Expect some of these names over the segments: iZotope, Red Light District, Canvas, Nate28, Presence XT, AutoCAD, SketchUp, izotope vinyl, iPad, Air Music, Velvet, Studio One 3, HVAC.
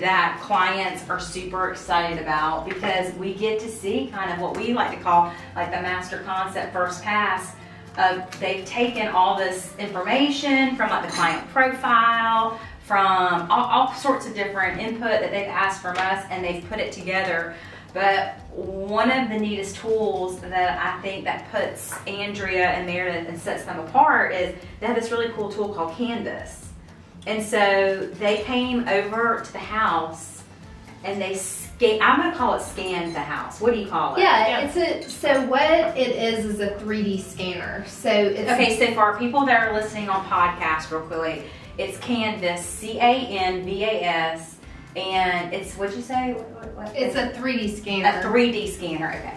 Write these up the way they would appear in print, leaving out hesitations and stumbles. that clients are super excited about, because we get to see kind of what we like to call like the master concept first pass. They've taken all this information from like the client profile, from all sorts of different input that they've asked from us, and they've put it together. But one of the neatest tools that I think that puts Andrea and Meredith and sets them apart is they have this really cool tool called Canvas. And so they came over to the house and they scan, I'm going to call it scan the house. What do you call it? Yeah, it's so what it is a 3D scanner. So it's, okay, so for our people that are listening on podcast real quickly, it's Canvas, C-A-N-V-A-S. And it's, what'd you say? What it's a 3D scanner. A 3D scanner, okay.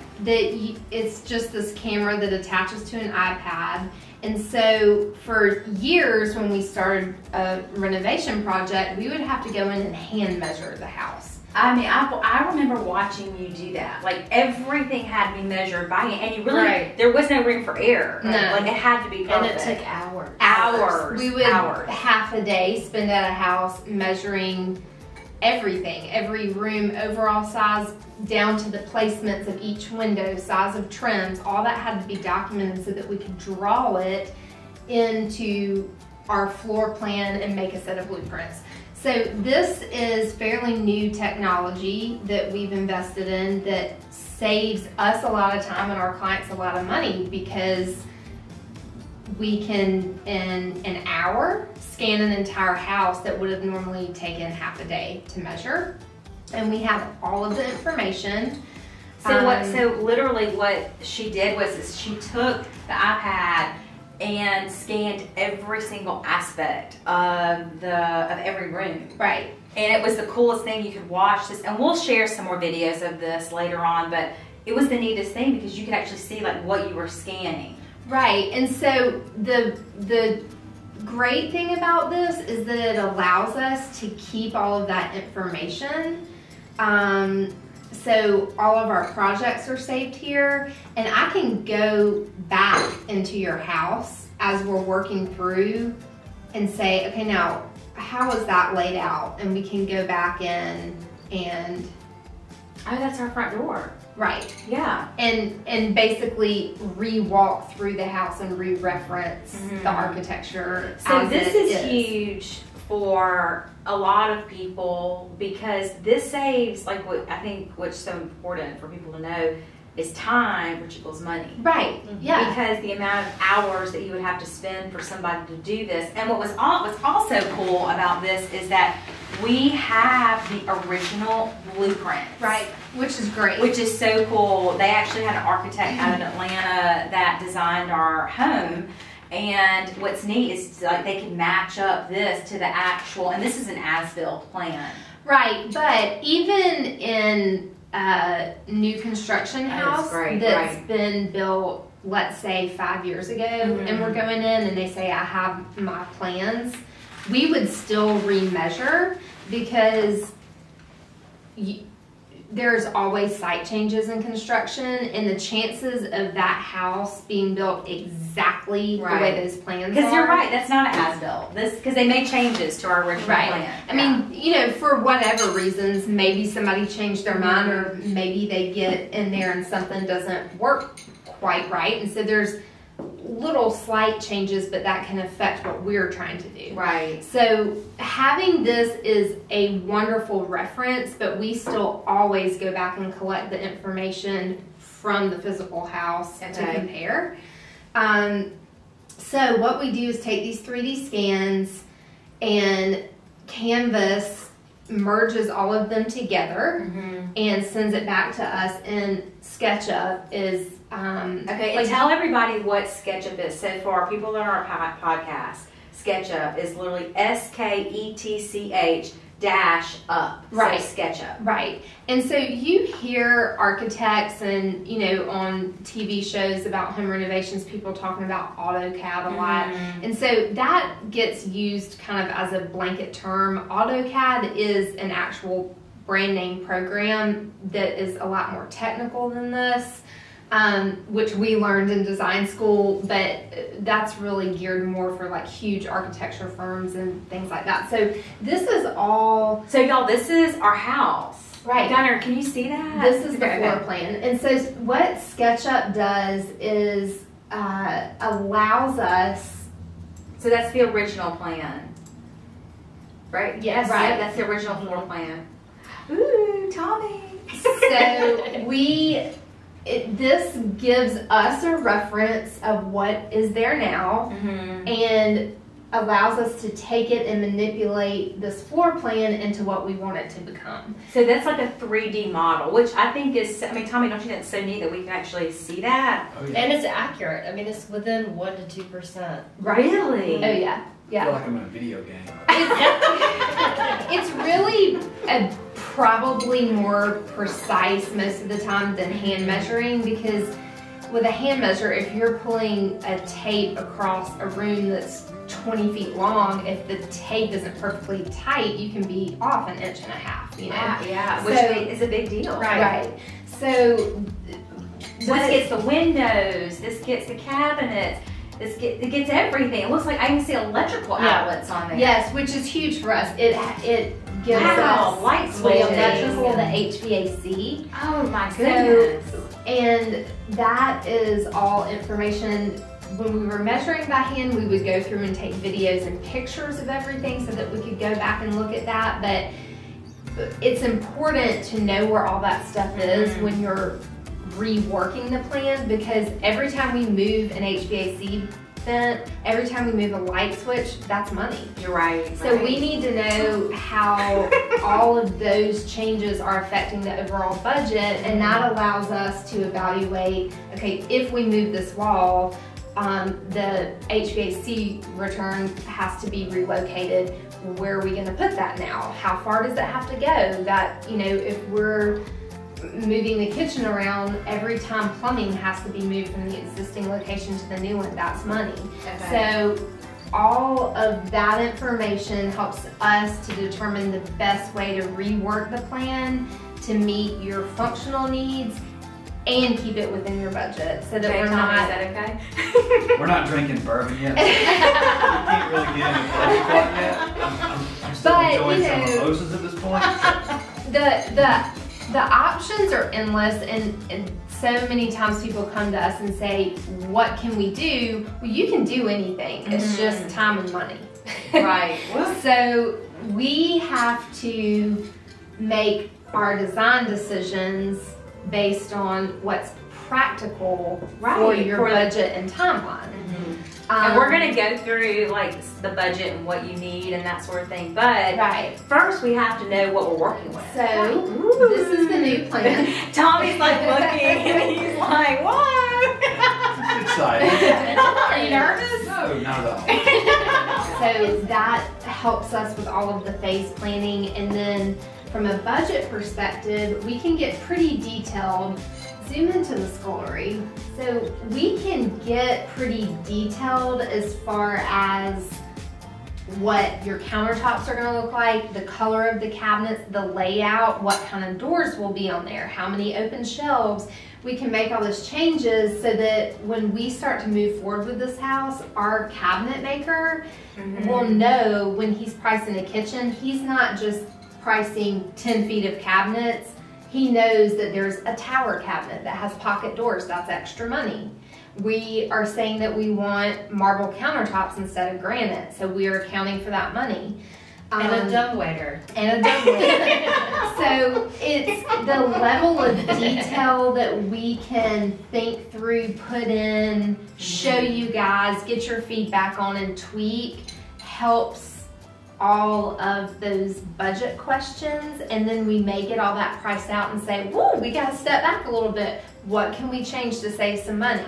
It's just this camera that attaches to an iPad. And so for years when we started a renovation project, we would have to go in and hand measure the house. I mean, I remember watching you do that. Like, everything had to be measured by hand, and you really, there was no room for error. Right? No. Like, it had to be perfect. And it took hours. Hours. We would half a day spend at a house measuring everything, every room, overall size, down to the placements of each window, size of trims, all that had to be documented so that we could draw it into our floor plan and make a set of blueprints. So this is fairly new technology that we've invested in that saves us a lot of time and our clients a lot of money, because we can, in an hour, scan an entire house that would have normally taken half a day to measure. And we have all of the information. So so literally what she did was she took the iPad and scanned every single aspect of every room. Right. And it was the coolest thing. You could watch this, and we'll share some more videos of this later on, but it was the neatest thing because you could actually see like what you were scanning. Right, and so the great thing about this is that it allows us to keep all of that information. So all of our projects are saved here, and I can go back into your house as we're working through and say, okay, now how is that laid out? And we can go back in and, oh, that's our front door. Right. Yeah. And basically re-walk through the house and re-reference the architecture. So this is huge for a lot of people, because this saves, like, what I think what's so important for people to know is time, which equals money. Right. Yeah. Because the amount of hours that you would have to spend for somebody to do this. And what's also cool about this is that we have the original blueprint. Right. Which is great. Which is so cool. They actually had an architect out of Atlanta that designed our home. And what's neat is like they can match up this to the actual, and this is an as-built plan. Right. But even in a new construction house that's been built, let's say 5 years ago, and we're going in and they say, I have my plans, we would still remeasure, because there's always site changes in construction, and the chances of that house being built exactly the way those plans are. Because you're right, that's not an as-built. This, because they made changes to our original plan. I mean, you know, for whatever reasons, maybe somebody changed their mind, or maybe they get in there and something doesn't work quite right, and so there's little slight changes, but that can affect what we're trying to do. Right. So having this is a wonderful reference, but we still always go back and collect the information from the physical house to compare. So what we do is take these 3D scans, and Canvas merges all of them together and sends it back to us. And SketchUp is okay, and tell everybody what SketchUp is. So for our people that are on our podcast, SketchUp is literally SketchUp. Right. So SketchUp. Right. And so you hear architects and, you know, on TV shows about home renovations, people talking about AutoCAD a lot. And so that gets used kind of as a blanket term. AutoCAD is an actual brand name program that is a lot more technical than this. which we learned in design school, but that's really geared more for like huge architecture firms and things like that. So this is all. So y'all, this is our house. Right. Gunner, can you see that? This is the floor plan. And so what SketchUp does is allows us. So that's the original plan, right? Yes. Right. Yeah, that's the original floor plan. Ooh, Tommy. So this gives us a reference of what is there now, mm-hmm. and allows us to take it and manipulate this floor plan into what we want it to become. So that's like a 3D model, which I think is, I mean, Tommy, don't you think it's so neat that we can actually see that? Oh, yeah. And it's accurate. I mean, it's within 1% to 2%. Right. Really? Oh, yeah. Yeah. I feel like I'm in a video game. It's really a probably more precise most of the time than hand measuring, because with a hand measure, if you're pulling a tape across a room that's 20 feet long, if the tape isn't perfectly tight, you can be off an inch and a half, you know? Yeah, yeah. Which is a big deal. Right. Right. So this gets the windows, this gets the cabinets, it gets everything. It looks like I can see electrical outlets on there. Yes, which is huge for us. It gives us light switches, electrical, the HVAC. Oh my goodness! So, and that is all information. When we were measuring by hand, we would go through and take videos and pictures of everything so that we could go back and look at that. But it's important to know where all that stuff is when you're reworking the plan, because every time we move an HVAC vent, every time we move a light switch, that's money. You're right. So we need to know how all of those changes are affecting the overall budget, and that allows us to evaluate, okay, if we move this wall, the HVAC return has to be relocated. Where are we going to put that now? How far does that have to go? That, you know, if we're moving the kitchen around, every time plumbing has to be moved from the existing location to the new one, that's money. Okay. So all of that information helps us to determine the best way to rework the plan to meet your functional needs and keep it within your budget, so that we're not. Is that okay? We're not drinking bourbon yet. So can't really get into yet. I'm still enjoying some mimosas at this point. The options are endless, and so many times people come to us and say, what can we do? Well, you can do anything. It's just time and money. Right. So we have to make our design decisions based on what's practical for your budget and timeline. And we're going to go through like the budget and what you need and that sort of thing, but first we have to know what we're working with. So this is the new plan. Tommy's like looking and he's like, what? It's exciting. Are you nervous? No, not at all. So that helps us with all of the phase planning, and then from a budget perspective, we can get pretty detailed. Zoom into the scullery. So we can get pretty detailed as far as what your countertops are going to look like, the color of the cabinets, the layout, what kind of doors will be on there, how many open shelves. We can make all those changes so that when we start to move forward with this house, our cabinet maker will know when he's pricing a kitchen, he's not just pricing 10 feet of cabinets. He knows that there's a tower cabinet that has pocket doors. That's extra money. We are saying that we want marble countertops instead of granite, so we are accounting for that money. And a dumbwaiter. And a dumbwaiter. So it's the level of detail that we can think through, put in, show you guys, get your feedback on and tweak, helps all of those budget questions, and then we may get all that priced out and say, whoa, we gotta step back a little bit. What can we change to save some money?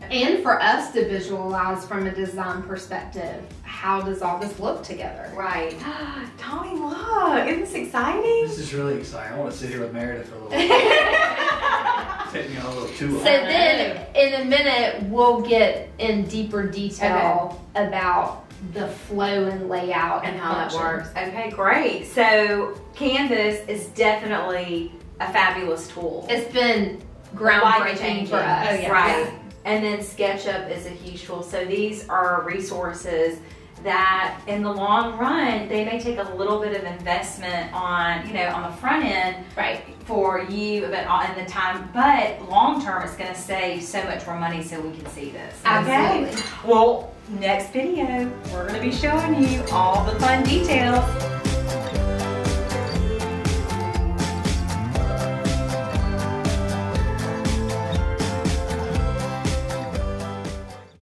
And for us to visualize from a design perspective, how does all this look together? Right. Tommy, look, isn't this exciting? This is really exciting. I want to sit here with Meredith for a little while. Take me on a little tour. So then in a minute, we'll get in deeper detail about the flow and layout and how that works. Okay, great. So Canvas is definitely a fabulous tool. It's been groundbreaking for us. Oh, yeah. Right. Yeah. And then SketchUp is a huge tool. So these are resources that in the long run, they may take a little bit of investment on, you know, on the front end, right, for you and the time, but long term it's going to save so much more money, so we can see this. Okay. Well, next video, we're going to be showing you all the fun details.